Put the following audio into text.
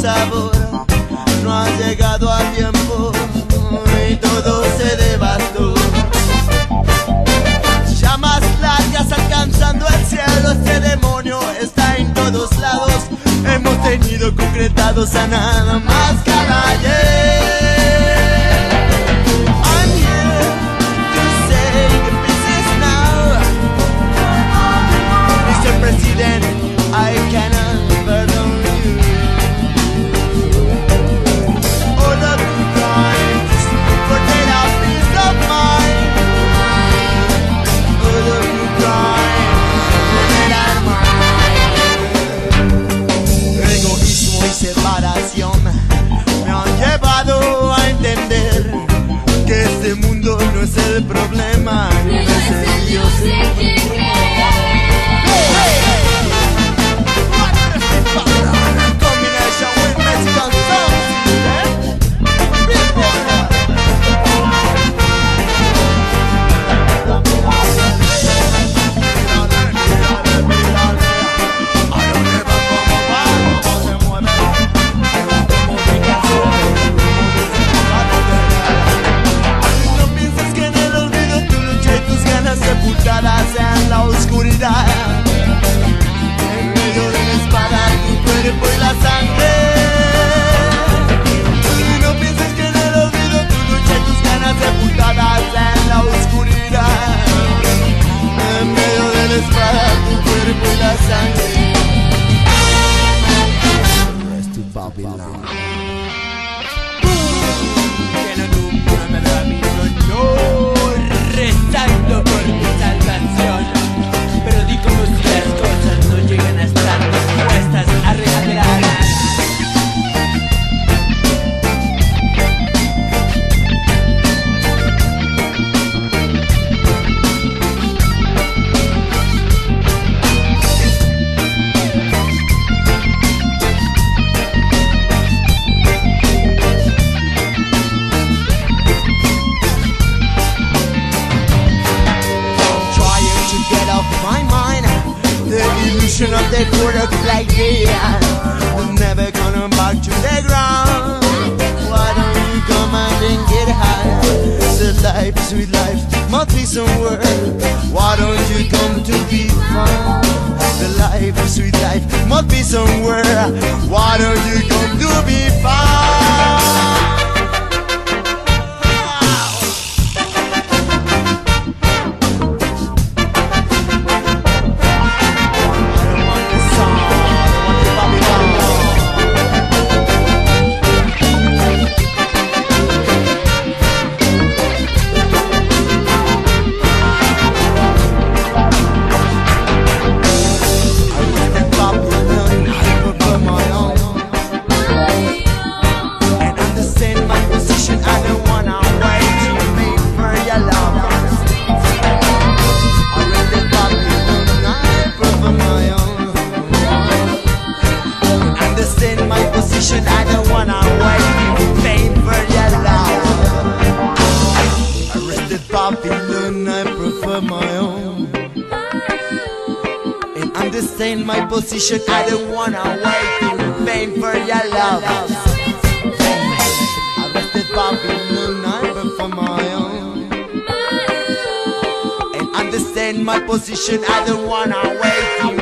sabor no ha llegado a tiempo y todo se devastó. Llamas largas alcanzando el cielo, este demonio está en todos lados. Hemos tenido concretados a nada más que ayer. President, I cannot pardon you. All of the crimes for that peace of mind. All of the crimes for that mind. Egoísmo y separación me han llevado a entender que este mundo no es el problema, ni no es el Dios que quiere. En la oscuridad, en medio de la espada, tu cuerpo y la sangre. Y no pienses que en el olvido tu lucha y tus ganas sepultadas en la oscuridad, en medio de la espada, tu cuerpo y la sangre. Rest to Babylon. Lleno tu nombre de mi dolor, rezando por mi salvación. Pero di como si las cosas no llegan a estar dispuestas a regalarlas. Of the quarter like idea, I'm never gonna back to the ground. Why don't you come out and get high? The life, sweet life, must be somewhere. Why don't you come to be found? The life, sweet life, must be somewhere. Why don't you come to be found? In my position, I don't wanna wait in vain for your love. I rested Babylon, I perform my own. And understand my position, I don't wanna wait in